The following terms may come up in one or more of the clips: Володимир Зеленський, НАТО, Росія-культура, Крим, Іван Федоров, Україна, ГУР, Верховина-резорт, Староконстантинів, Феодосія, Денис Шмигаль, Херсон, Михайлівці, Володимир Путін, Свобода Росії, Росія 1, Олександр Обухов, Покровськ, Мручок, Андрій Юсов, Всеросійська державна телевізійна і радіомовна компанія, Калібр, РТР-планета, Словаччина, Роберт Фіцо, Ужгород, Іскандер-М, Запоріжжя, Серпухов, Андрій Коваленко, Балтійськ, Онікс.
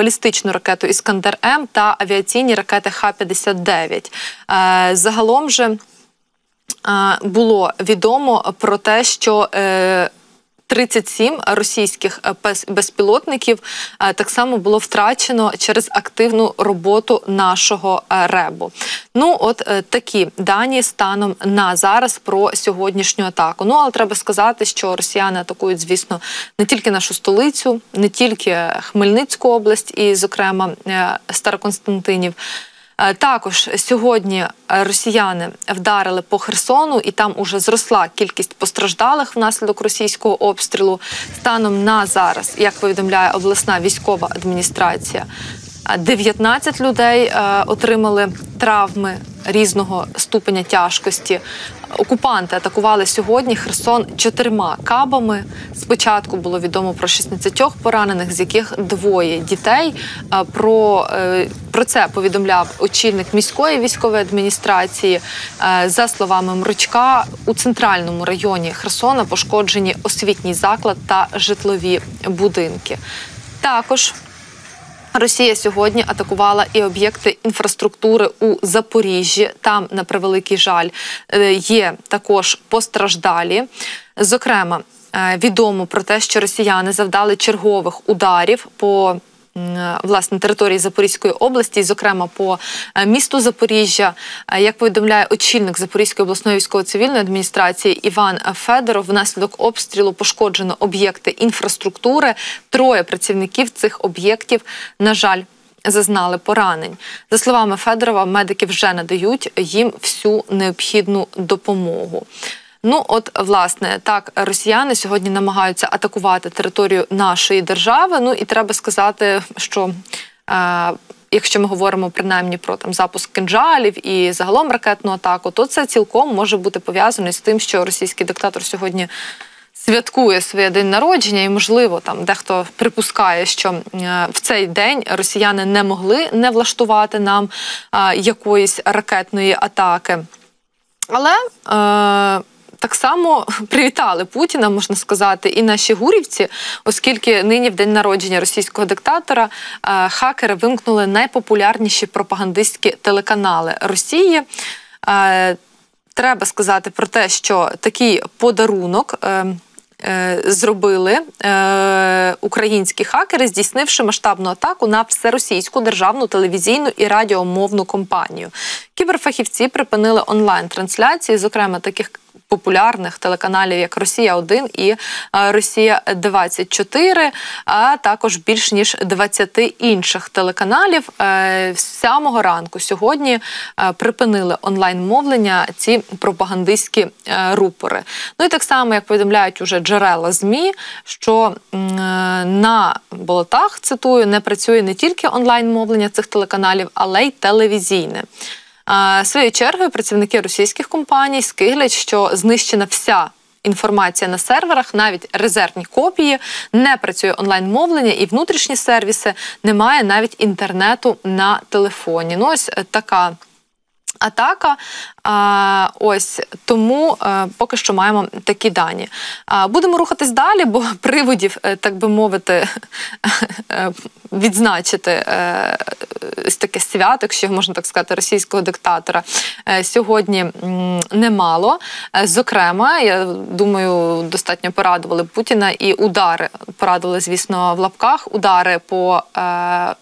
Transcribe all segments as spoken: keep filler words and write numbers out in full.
балістичну ракету «Іскандер-М» та авіаційні ракети Х п'ятдесят дев'ять. Загалом же було відомо про те, що тридцять сім російських безпілотників так само було втрачено через активну роботу нашого РЕБу. Ну, от такі дані станом на зараз про сьогоднішню атаку. Ну, але треба сказати, що росіяни атакують, звісно, не тільки нашу столицю, не тільки Хмельницьку область і, зокрема, Староконстантинів. Також сьогодні росіяни вдарили по Херсону, і там уже зросла кількість постраждалих внаслідок російського обстрілу. Станом на зараз, як повідомляє обласна військова адміністрація, дев'ятнадцять людей отримали травми різного ступеня тяжкості. Окупанти атакували сьогодні Херсон чотирма кабами. Спочатку було відомо про шістнадцять поранених, з яких двоє дітей. Про, про це повідомляв очільник міської військової адміністрації. За словами Мручка, у центральному районі Херсона пошкоджені освітній заклад та житлові будинки. Також Росія сьогодні атакувала і об'єкти інфраструктури у Запоріжжі. Там, на превеликий жаль, є також постраждалі. Зокрема, відомо про те, що росіяни завдали чергових ударів по, власне, території Запорізької області, зокрема по місту Запоріжжя. Як повідомляє очільник Запорізької обласної військово-цивільної адміністрації Іван Федоров, внаслідок обстрілу пошкоджено об'єкти інфраструктури. Троє працівників цих об'єктів, на жаль, зазнали поранень. За словами Федорова, медики вже надають їм всю необхідну допомогу. Ну, от, власне, так росіяни сьогодні намагаються атакувати територію нашої держави. Ну, і треба сказати, що е, якщо ми говоримо принаймні про там запуск кинджалів і загалом ракетну атаку, то це цілком може бути пов'язано з тим, що російський диктатор сьогодні святкує своє день народження, і, можливо, там дехто припускає, що в цей день росіяни не могли не влаштувати нам е, якоїсь ракетної атаки. Але Е, Так само привітали Путіна, можна сказати, і наші гурівці, оскільки нині в день народження російського диктатора хакери вимкнули найпопулярніші пропагандистські телеканали Росії. Треба сказати про те, що такий подарунок зробили українські хакери, здійснивши масштабну атаку на Всеросійську державну телевізійну і радіомовну компанію. Кіберфахівці припинили онлайн-трансляції, зокрема, таких популярних телеканалів, як «Росія один» і «Росія двадцять чотири», а також більш ніж двадцять інших телеканалів. З самого ранку сьогодні припинили онлайн-мовлення ці пропагандистські рупори. Ну і так само, як повідомляють уже джерела ЗМІ, що на болотах, цитую, не працює не тільки онлайн-мовлення цих телеканалів, але й телевізійне. Своєю чергою працівники російських компаній скиглять, що знищена вся інформація на серверах, навіть резервні копії, не працює онлайн-мовлення і внутрішні сервіси, немає навіть інтернету на телефоні. Ну ось така атака. Ось тому поки що маємо такі дані. Будемо рухатись далі, бо приводів, так би мовити, відзначити таке свято, якщо можна так сказати, російського диктатора сьогодні немало. Зокрема, я думаю, достатньо порадували Путіна і удари, порадували, звісно, в лапках, удари по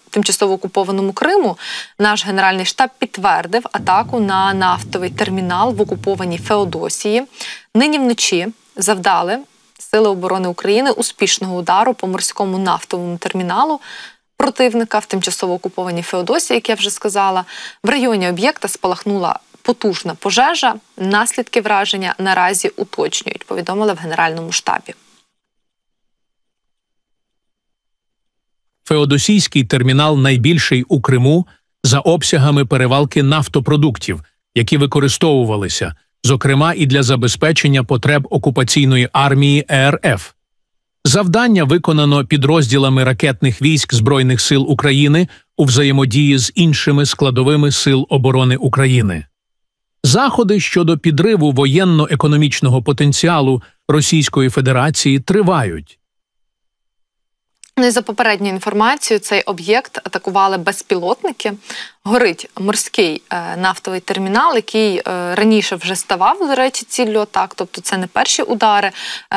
тимчасово окупованому Криму. Наш Генеральний штаб підтвердив атаку на нафтовий термінал в окупованій Феодосії. Нині вночі завдали Сили оборони України успішного удару по морському нафтовому терміналу противника в тимчасово окупованій Феодосії, як я вже сказала. В районі об'єкта спалахнула потужна пожежа. Наслідки враження наразі уточнюють, повідомили в Генеральному штабі. Феодосійський термінал найбільший у Криму за обсягами перевалки нафтопродуктів, які використовувалися, зокрема і для забезпечення потреб окупаційної армії РФ. Завдання виконано підрозділами ракетних військ Збройних сил України у взаємодії з іншими складовими Сил оборони України. Заходи щодо підриву воєнно-економічного потенціалу Російської Федерації тривають. Ну і за попередньою інформацією, цей об'єкт атакували безпілотники. Горить морський е, нафтовий термінал, який е, раніше вже ставав, до речі, ціллю атак, тобто це не перші удари.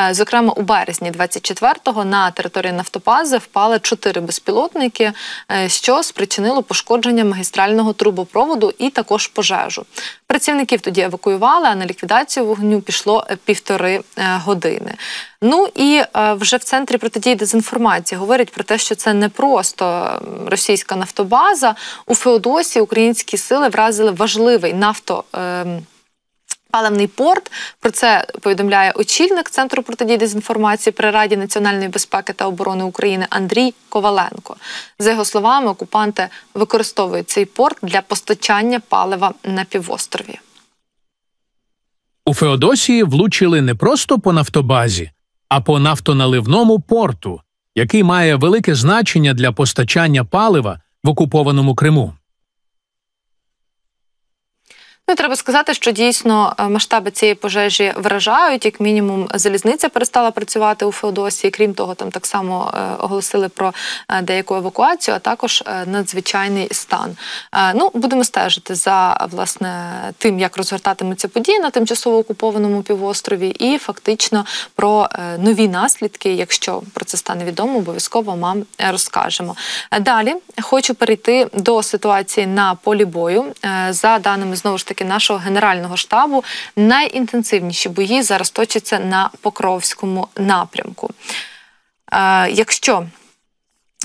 Е, зокрема, у березні двадцять четвертого на території нафтопази впали чотири безпілотники, е, що спричинило пошкодження магістрального трубопроводу і також пожежу. Працівників тоді евакуювали, а на ліквідацію вогню пішло півтори е, години. Ну і е, вже в Центрі протидії дезінформації говорять про те, що це не просто російська нафтобаза. У Феодосі українські сили вразили важливий нафто... Е, Паливний порт. Про це повідомляє очільник Центру протидії дезінформації при Раді національної безпеки та оборони України Андрій Коваленко. За його словами, окупанти використовують цей порт для постачання палива на півострові. У Феодосії влучили не просто по нафтобазі, а по нафтоналивному порту, який має велике значення для постачання палива в окупованому Криму. Ну, треба сказати, що дійсно масштаби цієї пожежі вражають, як мінімум залізниця перестала працювати у Феодосії, крім того, там так само оголосили про деяку евакуацію, а також надзвичайний стан. Ну, будемо стежити за, власне, тим, як розгортатимуться події на тимчасово окупованому півострові і фактично про нові наслідки, якщо про це стане відомо, обов'язково вам розкажемо. Далі хочу перейти до ситуації на полі бою. За даними, знову ж таки, нашого Генерального штабу, найінтенсивніші бої зараз точаться на Покровському напрямку. Е, якщо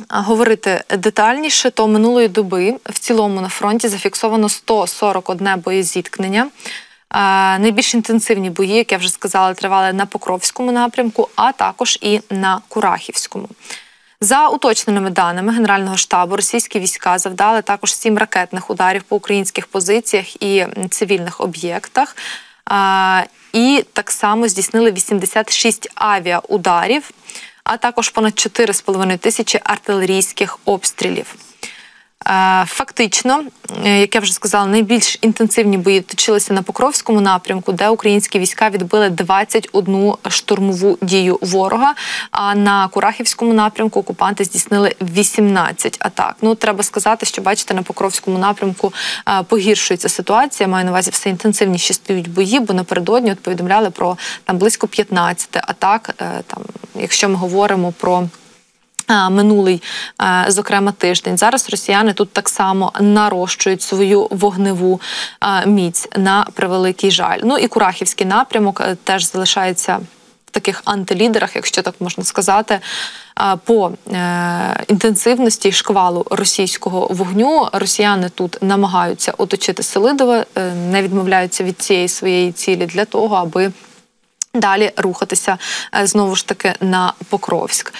говорити детальніше, то минулої доби в цілому на фронті зафіксовано сто сорок одне боєзіткнення. Е, найбільш інтенсивні бої, як я вже сказала, тривали на Покровському напрямку, а також і на Курахівському. За уточненими даними Генерального штабу, російські війська завдали також сім ракетних ударів по українських позиціях і цивільних об'єктах. І так само здійснили вісімдесят шість авіаударів, а також понад чотири з половиною тисячі артилерійських обстрілів. Фактично, як я вже сказала, найбільш інтенсивні бої точилися на Покровському напрямку, де українські війська відбили двадцять одну штурмову дію ворога, а на Курахівському напрямку окупанти здійснили вісімнадцять атак. Ну, треба сказати, що, бачите, на Покровському напрямку погіршується ситуація, маю на увазі все інтенсивніші стають бої, бо напередодні от повідомляли про там, близько п'ятнадцять атак, там, якщо ми говоримо про... минулий, зокрема, тиждень. Зараз росіяни тут так само нарощують свою вогневу міць, на превеликий жаль. Ну і Курахівський напрямок теж залишається в таких антилідерах, якщо так можна сказати, по інтенсивності шквалу російського вогню. Росіяни тут намагаються оточити Селидове, не відмовляються від цієї своєї цілі для того, аби далі рухатися, знову ж таки, на Покровськ.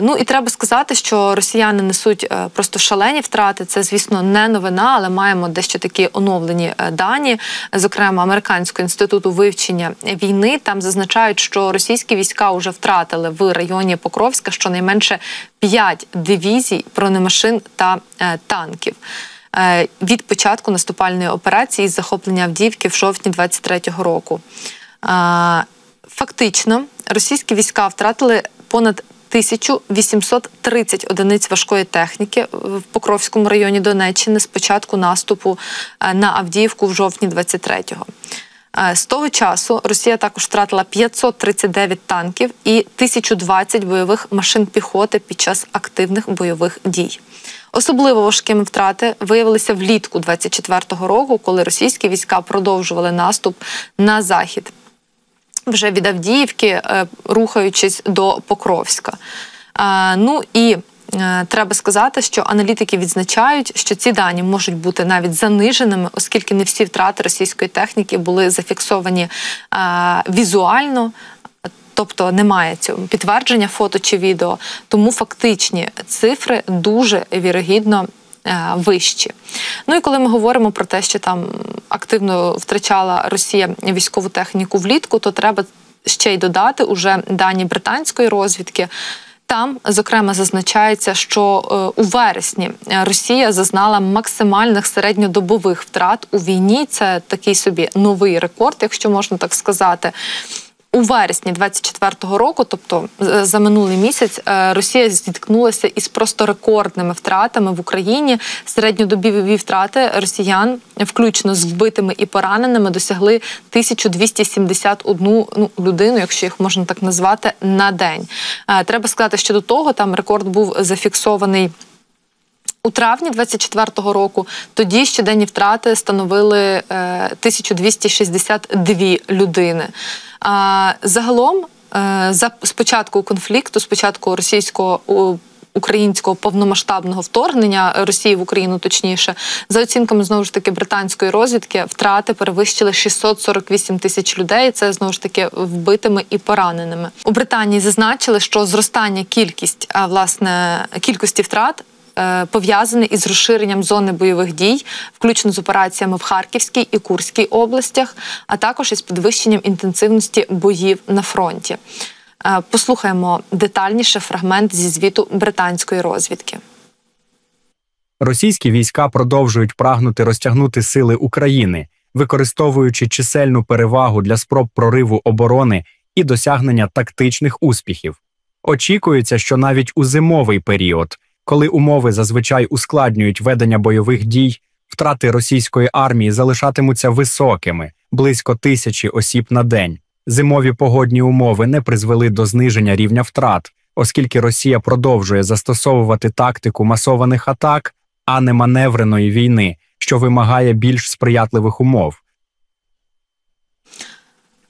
Ну і треба сказати, що росіяни несуть просто шалені втрати. Це, звісно, не новина, але маємо дещо такі оновлені дані. Зокрема, Американського інституту вивчення війни. Там зазначають, що російські війська вже втратили в районі Покровська щонайменше п'ять дивізій бронемашин та танків від початку наступальної операції з захоплення Авдіївки в жовтні двадцять третього року. Фактично, російські війська втратили понад тисячу вісімсот тридцять одиниць важкої техніки в Покровському районі Донеччини з початку наступу на Авдіївку в жовтні двадцять третього. З того часу Росія також втратила п'ятсот тридцять дев'ять танків і тисячу двадцять бойових машин піхоти під час активних бойових дій. Особливо важкими втрати виявилися влітку двадцять четвертого року, коли російські війська продовжували наступ на захід, вже від Авдіївки, рухаючись до Покровська. Ну і треба сказати, що аналітики відзначають, що ці дані можуть бути навіть заниженими, оскільки не всі втрати російської техніки були зафіксовані візуально, тобто немає цього підтвердження фото чи відео, тому фактичні цифри дуже вірогідно вищі. Ну і коли ми говоримо про те, що там активно втрачала Росія військову техніку влітку, то треба ще й додати уже дані британської розвідки. Там, зокрема, зазначається, що у вересні Росія зазнала максимальних середньодобових втрат у війні. Це такий собі новий рекорд, якщо можна так сказати. У вересні двадцять четвертого року, тобто за минулий місяць, Росія зіткнулася із просто рекордними втратами в Україні. Середньодобові втрати росіян, включно з вбитими і пораненими, досягли тисячу двісті сімдесят одну ну, людину, якщо їх можна так назвати, на день. Треба сказати, що до того там рекорд був зафіксований у травні двадцять четвертого року. Тоді щоденні втрати становили тисячу двісті шістдесят дві людини. А загалом, за спочатку конфлікту, спочатку російсько-українського повномасштабного вторгнення Росії в Україну, точніше, за оцінками, знову ж таки, британської розвідки, втрати перевищили шістсот сорок вісім тисяч людей, це, знову ж таки, вбитими і пораненими. У Британії зазначили, що зростання кількість, а, власне, кількості втрат пов'язаний із розширенням зони бойових дій, включно з операціями в Харківській і Курській областях, а також із підвищенням інтенсивності боїв на фронті. Послухаємо детальніше фрагмент зі звіту британської розвідки. Російські війська продовжують прагнути розтягнути сили України, використовуючи чисельну перевагу для спроб прориву оборони і досягнення тактичних успіхів. Очікується, що навіть у зимовий період, коли умови зазвичай ускладнюють ведення бойових дій, втрати російської армії залишатимуться високими – близько тисячі осіб на день. Зимові погодні умови не призвели до зниження рівня втрат, оскільки Росія продовжує застосовувати тактику масованих атак, а не маневреної війни, що вимагає більш сприятливих умов.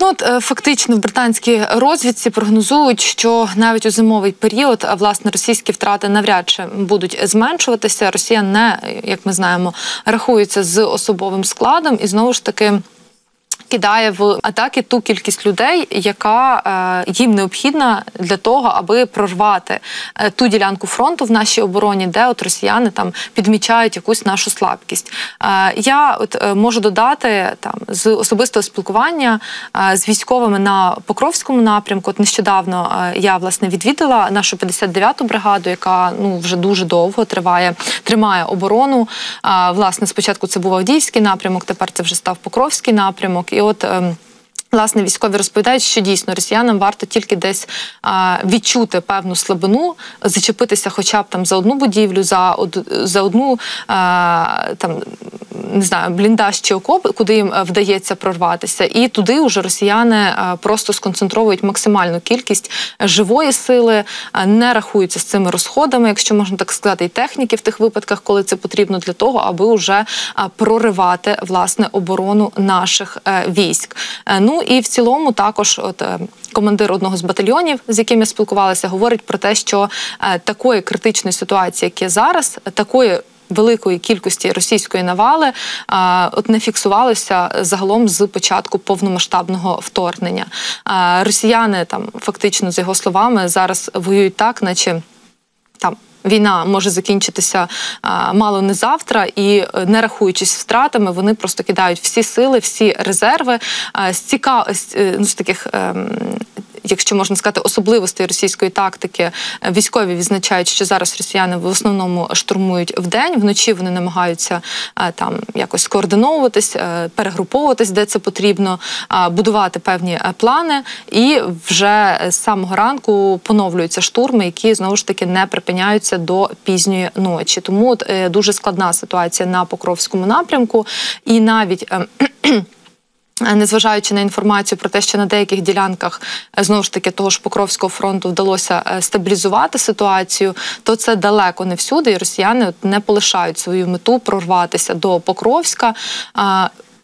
Ну, от, фактично в британській розвідці прогнозують, що навіть у зимовий період, власне, російські втрати навряд чи будуть зменшуватися. Росія не, як ми знаємо, рахується з особовим складом і, знову ж таки, кидає в атаки ту кількість людей, яка їм необхідна для того, аби прорвати ту ділянку фронту в нашій обороні, де от росіяни там підмічають якусь нашу слабкість. Я от можу додати там з особистого спілкування з військовими на Покровському напрямку. От нещодавно я, власне, відвідала нашу п'ятдесят дев'яту бригаду, яка ну вже дуже довго триває, тримає оборону. Власне, спочатку це був Авдіївський напрямок, тепер це вже став Покровський напрямок. І от, власне, військові розповідають, що дійсно росіянам варто тільки десь відчути певну слабину, зачепитися хоча б там за одну будівлю, за, за одну там, не знаю, бліндаж чи окоп, куди їм вдається прорватися. І туди уже росіяни просто сконцентровують максимальну кількість живої сили, не рахуються з цими розходами, якщо можна так сказати, і техніки в тих випадках, коли це потрібно для того, аби вже проривати, власне, оборону наших військ. Ну і в цілому також от, командир одного з батальйонів, з яким я спілкувалася, говорить про те, що такої критичної ситуації, як є зараз, такої великої кількості російської навали а, от не фіксувалося загалом з початку повномасштабного вторгнення. А, росіяни, там, фактично, за його словами, зараз воюють так, наче там війна може закінчитися а, мало не завтра, і не рахуючись втратами, вони просто кидають всі сили, всі резерви а, з ціка... ну, з таких... А, якщо можна сказати, особливостей російської тактики, військові відзначають, що зараз росіяни в основному штурмують вдень, вночі вони намагаються там якось скоординовуватись, перегруповуватись, де це потрібно, будувати певні плани, і вже з самого ранку поновлюються штурми, які, знову ж таки, не припиняються до пізньої ночі. Тому от, дуже складна ситуація на Покровському напрямку, і навіть незважаючи на інформацію про те, що на деяких ділянках, знову ж таки, того ж Покровського фронту вдалося стабілізувати ситуацію, то це далеко не всюди, і росіяни не полишають свою мету прорватися до Покровська.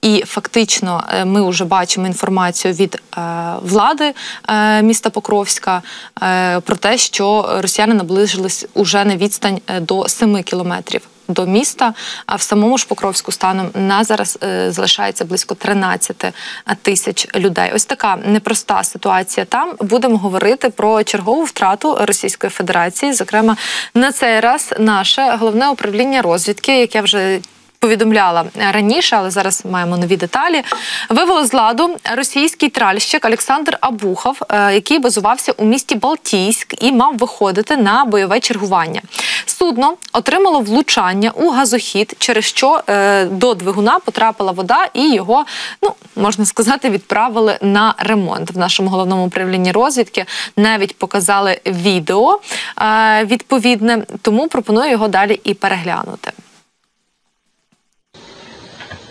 І фактично ми вже бачимо інформацію від влади міста Покровська про те, що росіяни наближились уже на відстань до семи кілометрів до міста, а в самому ж Покровську станом на зараз е, залишається близько тринадцять тисяч людей. Ось така непроста ситуація там. Будемо говорити про чергову втрату Російської Федерації. Зокрема, на цей раз наше головне управління розвідки, яке вже повідомляла раніше, але зараз маємо нові деталі, вивело з ладу російський тральщик Олександр Обухов, який базувався у місті Балтійськ і мав виходити на бойове чергування. Судно отримало влучання у газохід, через що до двигуна потрапила вода і його, ну, можна сказати, відправили на ремонт. В нашому головному управлінні розвідки навіть показали відео відповідне, тому пропоную його далі і переглянути.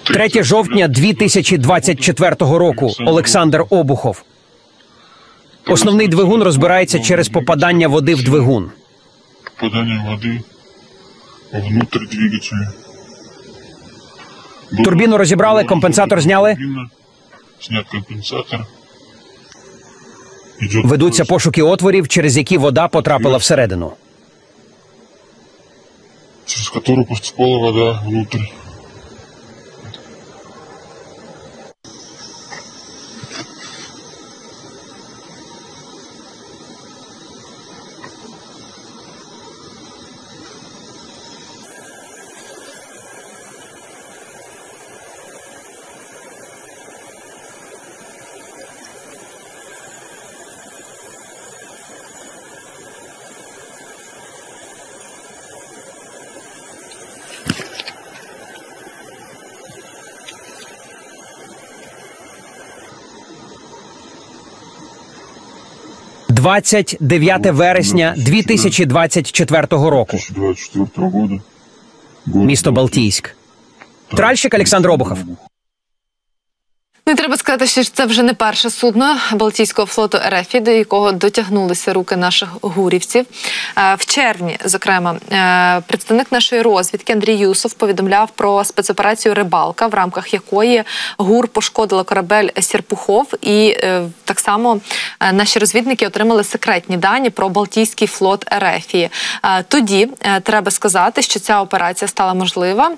третє жовтня дві тисячі двадцять четвертого року. Олександр Обухов. Основний двигун розбирається через попадання води в двигун. Попадання води внутрі двигуна. Турбіну розібрали, компенсатор зняли. Знят компенсатор. Ведуться пошуки отворів, через які вода потрапила всередину. Через яку поступала вода внутрі. двадцять дев'яте вересня дві тисячі двадцять четвертого року. Місто Балтійськ. Тральщик Олександр Обухов. Не треба сказати, що це вже не перше судно Балтійського флоту РФ, до якого дотягнулися руки наших гурівців. В червні, зокрема, представник нашої розвідки Андрій Юсов повідомляв про спецоперацію «Рибалка», в рамках якої ГУР пошкодила корабель «Серпухов», і так само наші розвідники отримали секретні дані про Балтійський флот РФ. Тоді треба сказати, що ця операція стала можлива,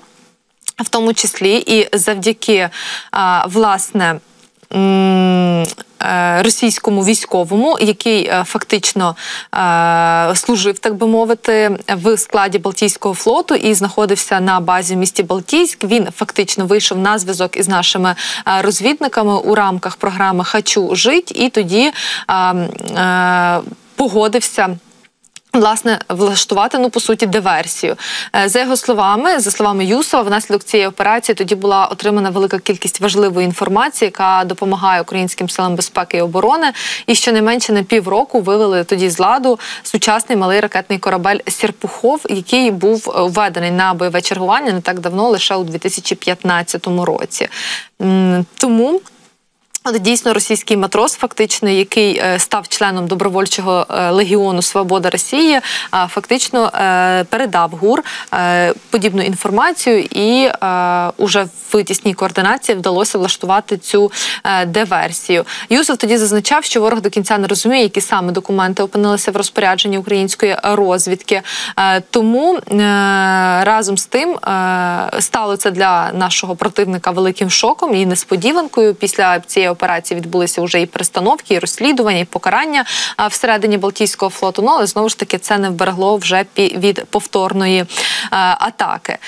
в тому числі і завдяки, а, власне, російському військовому, який фактично служив, так би мовити, в складі Балтійського флоту і знаходився на базі в місті Балтійськ. Він фактично вийшов на зв'язок із нашими розвідниками у рамках програми «Хочу жить» і тоді а, а, погодився, власне, влаштувати, ну, по суті, диверсію. За його словами, за словами Юсова, внаслідок цієї операції тоді була отримана велика кількість важливої інформації, яка допомагає українським силам безпеки і оборони. І щонайменше на півроку вивели тоді з ладу сучасний малий ракетний корабель «Серпухов», який був введений на бойове чергування не так давно, лише у дві тисячі п'ятнадцятому році. Тому... От дійсно російський матрос, фактично, який став членом добровольчого легіону «Свобода Росії», фактично передав ГУР подібну інформацію і уже в тісній координації вдалося влаштувати цю диверсію. Юсов тоді зазначав, що ворог до кінця не розуміє, які саме документи опинилися в розпорядженні української розвідки. Тому разом з тим стало це для нашого противника великим шоком і несподіванкою. Після цієї операції відбулися вже і перестановки, і розслідування, і покарання всередині Балтійського флоту. Ну, але, знову ж таки, це не вберегло вже від повторної атаки.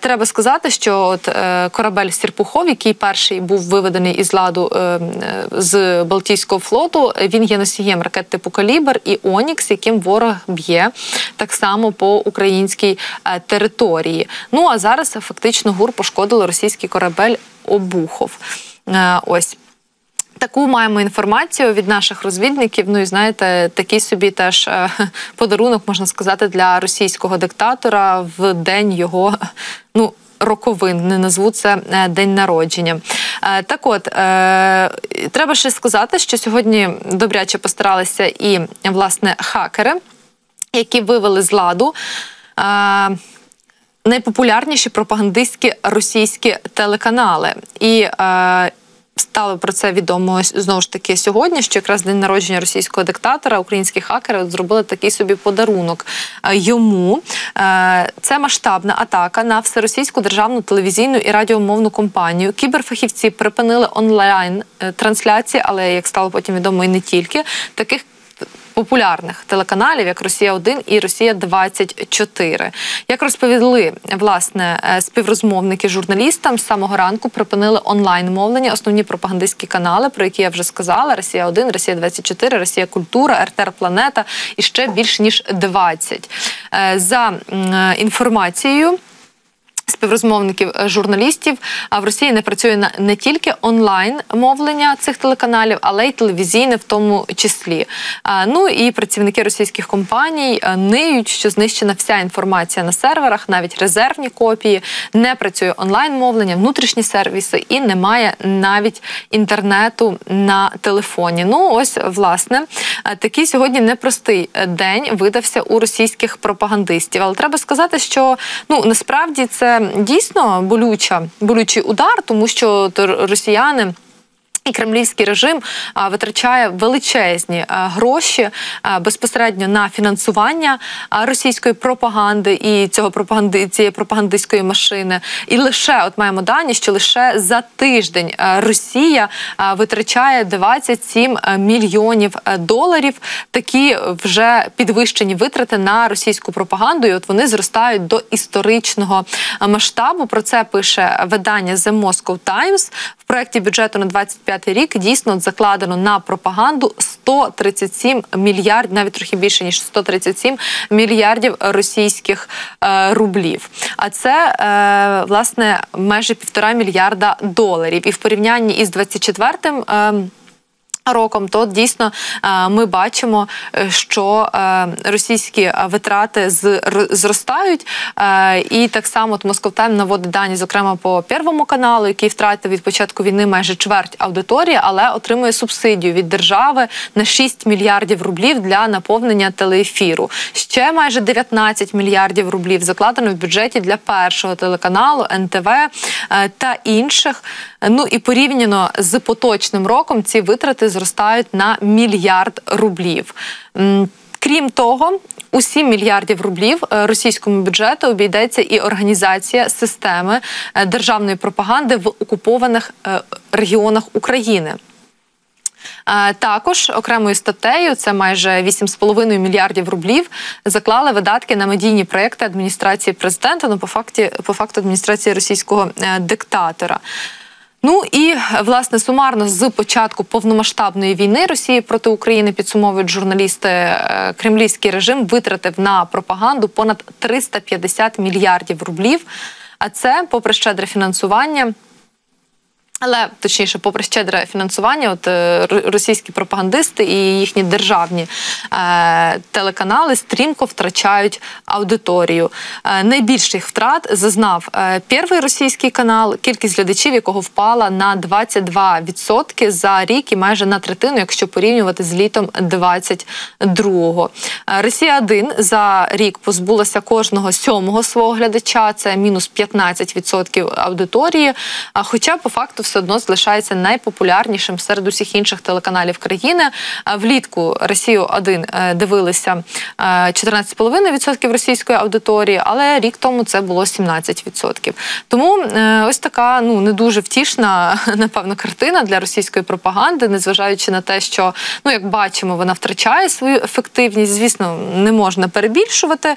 Треба сказати, що от корабель «Серпухов», який перший був виведений із ладу з Балтійського флоту, він є носієм ракет типу «Калібр» і «Онікс», яким ворог б'є так само по українській території. Ну, а зараз фактично ГУР пошкодило російський корабель «Обухов». Ось. Таку маємо інформацію від наших розвідників, ну і, знаєте, такий собі теж подарунок, можна сказати, для російського диктатора в день його, ну, роковин, не назву це день народження. Так от, треба ще сказати, що сьогодні добряче постаралися і, власне, хакери, які вивели з ладу найпопулярніші пропагандистські російські телеканали. І е, стало про це відомо, знову ж таки, сьогодні, що якраз день народження російського диктатора українські хакери зробили такий собі подарунок йому. Е, це масштабна атака на Всеросійську державну телевізійну і радіомовну компанію. Кіберфахівці припинили онлайн-трансляції, але, як стало потім відомо, і не тільки, таких популярних телеканалів, як «Росія один» і «Росія двадцять чотири». Як розповіли, власне, співрозмовники журналістам, з самого ранку припинили онлайн-мовлення, основні пропагандистські канали, про які я вже сказала, «Росія один», «Росія двадцять чотири», «Росія-культура», «РТР-планета» і ще більш ніж двадцять. За інформацією співрозмовників журналістів, в Росії не працює не тільки онлайн-мовлення цих телеканалів, але й телевізійне в тому числі. Ну і працівники російських компаній ниють, що знищена вся інформація на серверах, навіть резервні копії, не працює онлайн-мовлення, внутрішні сервіси і немає навіть інтернету на телефоні. Ну ось, власне, такий сьогодні непростий день видався у російських пропагандистів. Але треба сказати, що, ну, насправді це дійсно болюча, болючий удар, тому що росіяни і кремлівський режим витрачає величезні гроші безпосередньо на фінансування російської пропаганди і цієї пропагандистської машини. І лише, от маємо дані, що лише за тиждень Росія витрачає двадцять сім мільйонів доларів. Такі вже підвищені витрати на російську пропаганду, і от вони зростають до історичного масштабу. Про це пише видання The Moscow Times. В проєкті бюджету на двадцять п'ятий рік дійсно закладено на пропаганду сто тридцять сім мільярдів, навіть трохи більше, ніж сто тридцять сім мільярдів російських е, рублів. А це, е, власне, майже півтора мільярда доларів. І в порівнянні із двадцять четвертим е, роком, то дійсно ми бачимо, що російські витрати зростають. І так само Moscow Times наводить дані, зокрема, по Першому каналу, який втратив від початку війни майже чверть аудиторії, але отримує субсидію від держави на шість мільярдів рублів для наповнення телеефіру. Ще майже дев'ятнадцять мільярдів рублів закладено в бюджеті для Першого телеканалу, ен те ве та інших. Ну і порівняно з поточним роком ці витрати зростають на мільярд рублів. Крім того, у сім мільярдів рублів російському бюджету обійдеться і організація системи державної пропаганди в окупованих регіонах України. Також окремою статтею, це майже вісім цілих п'ять десятих мільярдів рублів, заклали видатки на медійні проєкти адміністрації президента, ну, по факту, по факту адміністрації російського диктатора. Ну і, власне, сумарно з початку повномасштабної війни Росії проти України, підсумовують журналісти, кремлівський режим витратив на пропаганду понад триста п'ятдесят мільярдів рублів, а це, попри щедре фінансування, Але, точніше, попри щедре фінансування, от, російські пропагандисти і їхні державні е, телеканали стрімко втрачають аудиторію. Е, найбільших втрат зазнав е, перший російський канал, кількість глядачів якого впала на двадцять два відсотки за рік і майже на третину, якщо порівнювати з літом двадцять другого. Е, «Росія один» за рік позбулася кожного сьомого свого глядача, це мінус п'ятнадцять відсотків аудиторії, а хоча, по факту, все одно залишається найпопулярнішим серед усіх інших телеканалів країни. Влітку «Росію один» дивилися чотирнадцять цілих п'ять десятих відсотка російської аудиторії, але рік тому це було сімнадцять відсотків. Тому ось така, ну, не дуже втішна, напевно, картина для російської пропаганди, незважаючи на те, що, ну, як бачимо, вона втрачає свою ефективність. Звісно, не можна перебільшувати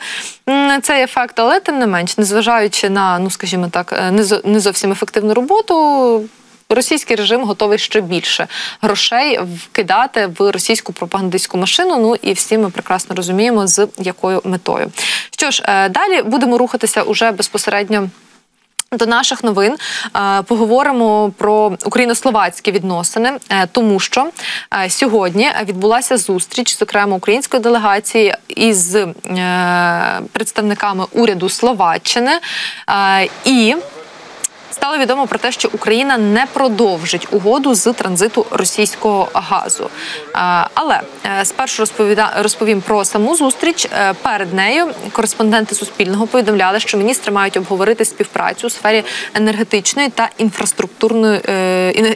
цей ефект, але тим не менш, незважаючи на, ну, скажімо так, не зовсім ефективну роботу, російський режим готовий ще більше грошей вкидати в російську пропагандистську машину, ну і всі ми прекрасно розуміємо, з якою метою. Що ж, далі будемо рухатися уже безпосередньо до наших новин. Поговоримо про україно-словацькі відносини, тому що сьогодні відбулася зустріч, зокрема, української делегації із представниками уряду Словаччини, і стало відомо про те, що Україна не продовжить угоду з транзиту російського газу. Але спершу розповім про саму зустріч. Перед нею кореспонденти Суспільного повідомляли, що міністри мають обговорити співпрацю у сфері енергетичної та інфраструктурної,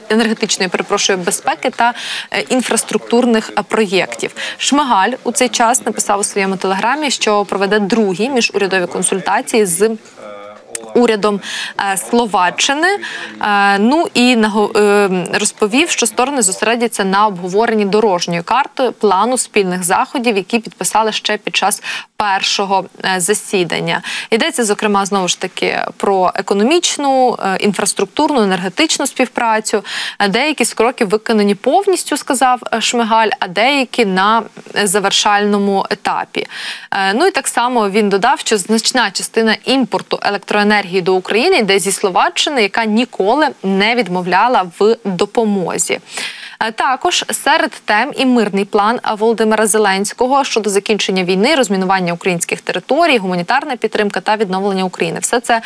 енергетичної, перепрошую, безпеки та інфраструктурних проєктів. Шмигаль у цей час написав у своєму телеграмі, що проведе другі міжурядові консультації з урядом Словаччини. Ну і розповів, що сторони зосередяться на обговоренні дорожньої карти плану спільних заходів, які підписали ще під час першого засідання. Йдеться, зокрема, знову ж таки, про економічну, інфраструктурну, енергетичну співпрацю. Деякі з кроків виконані повністю, сказав Шмигаль, а деякі на завершальному етапі. Ну і так само він додав, що значна частина імпорту електроенергії до України йде зі Словаччини, яка ніколи не відмовляла в допомозі. Також серед тем і мирний план Володимира Зеленського щодо закінчення війни, розмінування українських територій, гуманітарна підтримка та відновлення України. Все це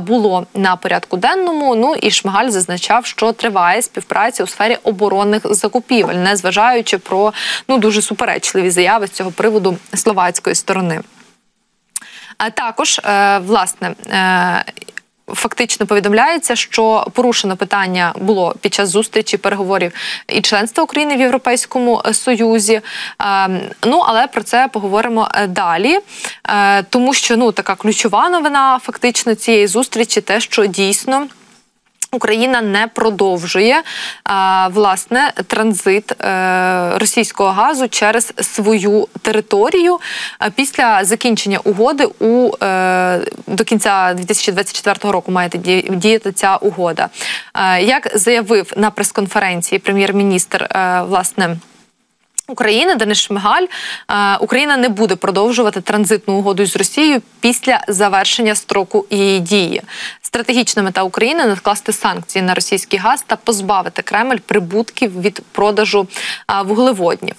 було на порядку денному, ну і Шмигаль зазначав, що триває співпраця у сфері оборонних закупівель, незважаючи про ну, дуже суперечливі заяви з цього приводу словацької сторони. А також, власне, фактично повідомляється, що порушено питання було під час зустрічі, переговорів і членства України в Європейському Союзі. Ну, але про це поговоримо далі, тому що ну, така ключова новина фактично цієї зустрічі те, що дійсно Україна не продовжує, а, власне, транзит е, російського газу через свою територію. Після закінчення угоди у, е, до кінця дві тисячі двадцять четвертого року має діяти ця угода. Е, як заявив на прес-конференції прем'єр-міністр, е, власне, України Денис Шмигаль, Україна не буде продовжувати транзитну угоду з Росією після завершення строку її дії. Стратегічна мета України – накласти санкції на російський газ та позбавити Кремль прибутків від продажу вуглеводнів.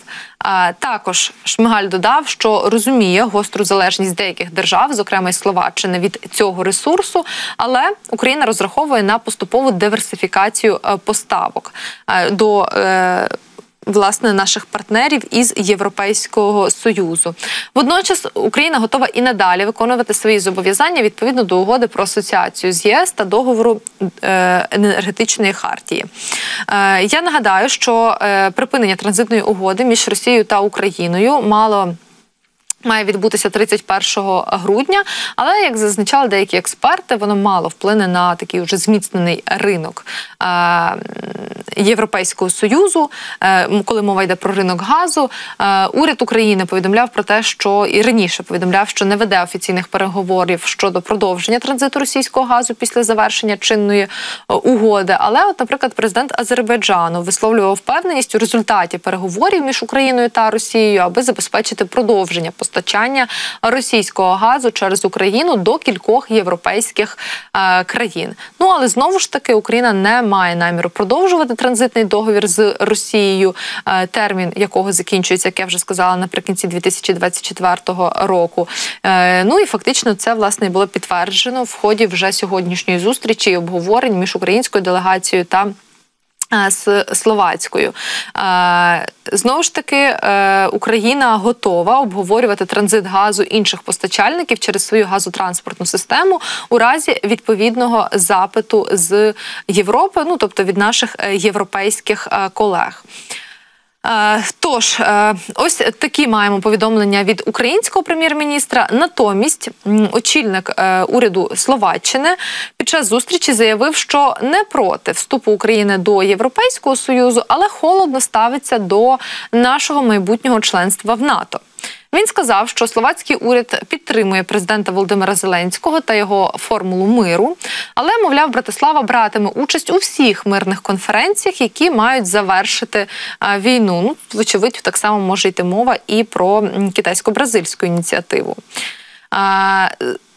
Також Шмигаль додав, що розуміє гостру залежність деяких держав, зокрема й Словаччини, від цього ресурсу, але Україна розраховує на поступову диверсифікацію поставок до власне, наших партнерів із Європейського Союзу. Водночас Україна готова і надалі виконувати свої зобов'язання відповідно до угоди про асоціацію з ЄС та договору енергетичної хартії. Я нагадаю, що припинення транзитної угоди між Росією та Україною мало має відбутися тридцять першого грудня, але, як зазначали деякі експерти, воно мало вплине на такий уже зміцнений ринок Європейського Союзу. Коли мова йде про ринок газу, уряд України повідомляв про те, що і раніше повідомляв, що не веде офіційних переговорів щодо продовження транзиту російського газу після завершення чинної угоди. Але, от, наприклад, президент Азербайджану висловлював впевненість у результаті переговорів між Україною та Росією, аби забезпечити продовження постачання російського газу через Україну до кількох європейських е, країн. Ну, але знову ж таки, Україна не має наміру продовжувати транзитний договір з Росією, е, термін якого закінчується, як я вже сказала, наприкінці дві тисячі двадцять четвертого року. Е, ну і фактично це, власне, було підтверджено в ході вже сьогоднішньої зустрічі і обговорень між українською делегацією та з словацькою. Знову ж таки, Україна готова обговорювати транзит газу інших постачальників через свою газотранспортну систему у разі відповідного запиту з Європи, ну, тобто від наших європейських колег. Тож, ось такі маємо повідомлення від українського прем'єр-міністра. Натомість очільник уряду Словаччини під час зустрічі заявив, що не проти вступу України до Європейського Союзу, але холодно ставиться до нашого майбутнього членства в НАТО. Він сказав, що словацький уряд підтримує президента Володимира Зеленського та його формулу миру, але, мовляв, Братислава братиме участь у всіх мирних конференціях, які мають завершити а, війну. Ну, вочевидь, так само може йти мова і про китайсько-бразильську ініціативу. А,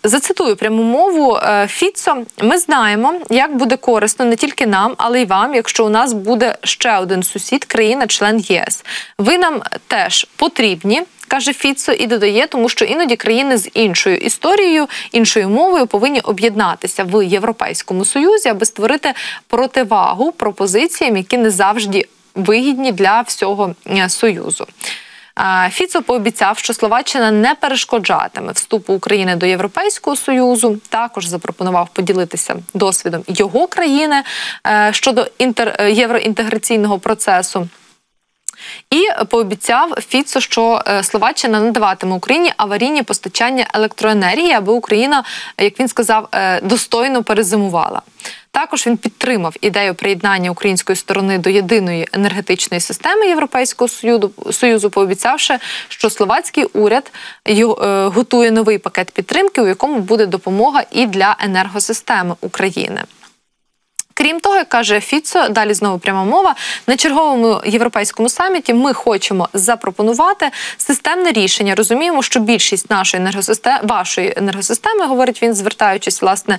Зацитую пряму мову Фіцо. Ми знаємо, як буде корисно не тільки нам, але й вам, якщо у нас буде ще один сусід, країна-член ЄС. Ви нам теж потрібні, каже Фіцо, і додає, тому що іноді країни з іншою історією, іншою мовою повинні об'єднатися в Європейському Союзі, аби створити противагу пропозиціям, які не завжди вигідні для всього Союзу. Фіцо пообіцяв, що Словаччина не перешкоджатиме вступу України до Європейського Союзу. Також запропонував поділитися досвідом його країни щодо інтер... євроінтеграційного процесу. І пообіцяв Фіцо, що Словаччина надаватиме Україні аварійні постачання електроенергії, аби Україна, як він сказав, достойно перезимувала. Також він підтримав ідею приєднання української сторони до єдиної енергетичної системи Європейського Союзу, пообіцявши, що словацький уряд готує новий пакет підтримки, у якому буде допомога і для енергосистеми України. Крім того, як каже Фіцо, далі знову пряма мова, на черговому європейському саміті ми хочемо запропонувати системне рішення. Розуміємо, що більшість нашої енергосистеми, вашої енергосистеми, говорить він, звертаючись, власне,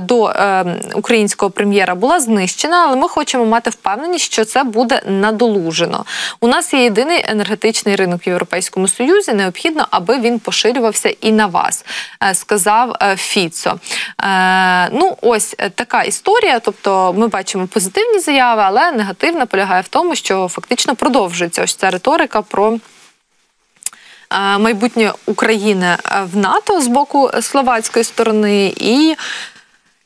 до е, українського прем'єра, була знищена, але ми хочемо мати впевненість, що це буде надолужено. У нас є єдиний енергетичний ринок в Європейському Союзі, необхідно, аби він поширювався і на вас, е, сказав е, Фіцо. Е, ну, ось е, така історія, тобто ми бачимо позитивні заяви, але негативна полягає в тому, що фактично продовжується ось ця риторика про майбутнє України в НАТО з боку словацької сторони. І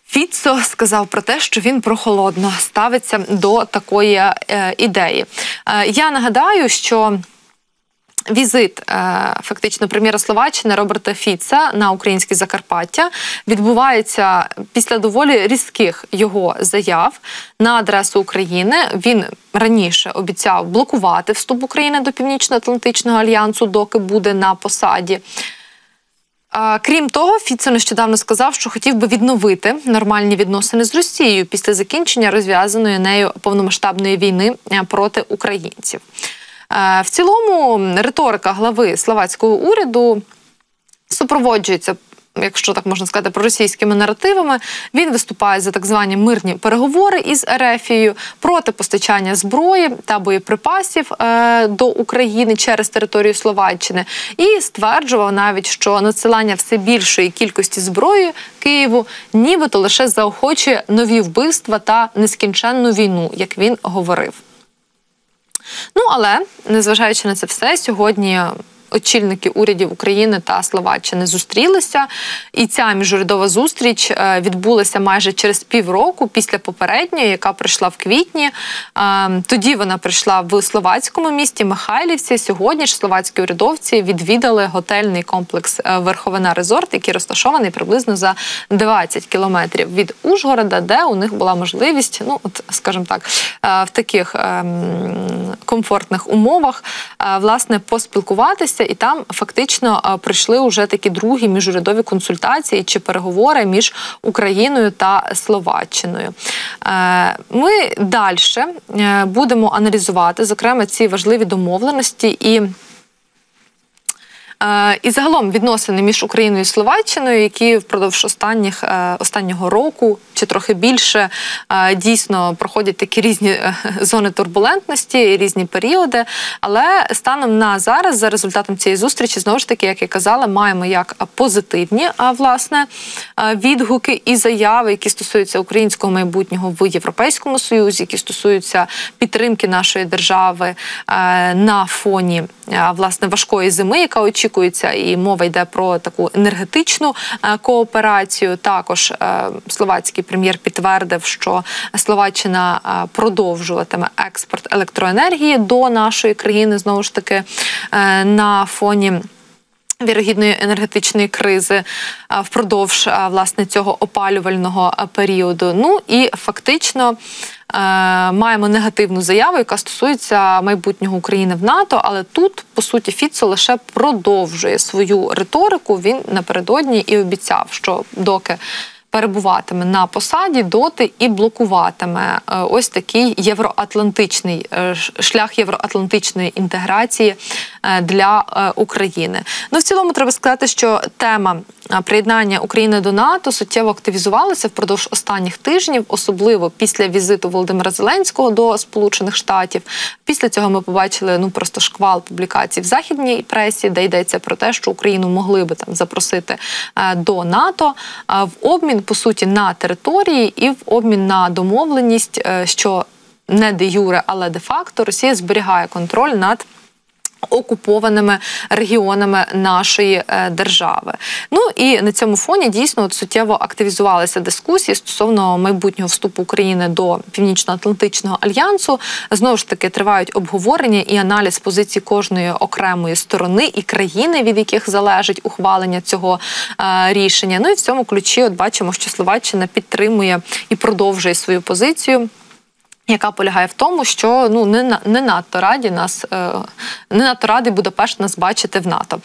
Фіцо сказав про те, що він прохолодно ставиться до такої ідеї. Я нагадаю, що візит фактично прем'єра Словаччини Роберта Фіца на українське Закарпаття відбувається після доволі різких його заяв на адресу України. Він раніше обіцяв блокувати вступ України до Північно-Атлантичного альянсу, доки буде на посаді. Крім того, Фіцо нещодавно сказав, що хотів би відновити нормальні відносини з Росією після закінчення розв'язаної нею повномасштабної війни проти українців. В цілому, риторика глави словацького уряду супроводжується, якщо так можна сказати, проросійськими наративами. Він виступає за так звані мирні переговори із Ерефією, проти постачання зброї та боєприпасів до України через територію Словаччини. І стверджував навіть, що надсилання все більшої кількості зброї Києву нібито лише заохочує нові вбивства та нескінченну війну, як він говорив. Ну, але, незважаючи на це все, сьогодні очільники урядів України та Словаччини зустрілися. І ця міжурядова зустріч відбулася майже через півроку після попередньої, яка прийшла в квітні. Тоді вона прийшла в словацькому місті Михайлівці. Сьогодні ж словацькі урядовці відвідали готельний комплекс Верховина-резорт, який розташований приблизно за двадцять кілометрів від Ужгорода, де у них була можливість, ну, от, скажімо так, в таких комфортних умовах, власне, поспілкуватися. І там фактично прийшли уже такі другі міжурядові консультації чи переговори між Україною та Словаччиною. Ми далі будемо аналізувати, зокрема, ці важливі домовленості і, і загалом відносини між Україною і Словаччиною, які впродовж останніх, останнього року чи трохи більше дійсно проходять такі різні зони турбулентності, різні періоди. Але станом на зараз, за результатом цієї зустрічі, знову ж таки, як я казала, маємо як позитивні, власне, відгуки і заяви, які стосуються українського майбутнього в Європейському Союзі, які стосуються підтримки нашої держави на фоні, власне, важкої зими, яка очікується, і мова йде про таку енергетичну кооперацію. Також словацький прем'єр підтвердив, що Словаччина продовжуватиме експорт електроенергії до нашої країни, знову ж таки, на фоні вірогідної енергетичної кризи впродовж, власне, цього опалювального періоду. Ну і фактично маємо негативну заяву, яка стосується майбутнього України в НАТО, але тут, по суті, Фіцо лише продовжує свою риторику. Він напередодні і обіцяв, що доки перебуватиме на посаді, доти і блокуватиме ось такий євроатлантичний шлях євроатлантичної інтеграції для України. Ну, в цілому, треба сказати, що тема приєднання України до НАТО суттєво активізувалася впродовж останніх тижнів, особливо після візиту Володимира Зеленського до Сполучених Штатів. Після цього ми побачили, ну, просто шквал публікацій в західній пресі, де йдеться про те, що Україну могли би там запросити до НАТО в обмін, по суті, на території і в обмін на домовленість, що не де юре, але де факто Росія зберігає контроль над окупованими регіонами нашої держави. Ну і на цьому фоні дійсно от суттєво активізувалися дискусії стосовно майбутнього вступу України до Північно-Атлантичного альянсу. Знову ж таки, тривають обговорення і аналіз позицій кожної окремої сторони і країни, від яких залежить ухвалення цього е, рішення. Ну і в цьому ключі от бачимо, що Словаччина підтримує і продовжує свою позицію, яка полягає в тому, що ну, не, не надто раді нас, не надто раді Будапешт нас бачити в НАТО.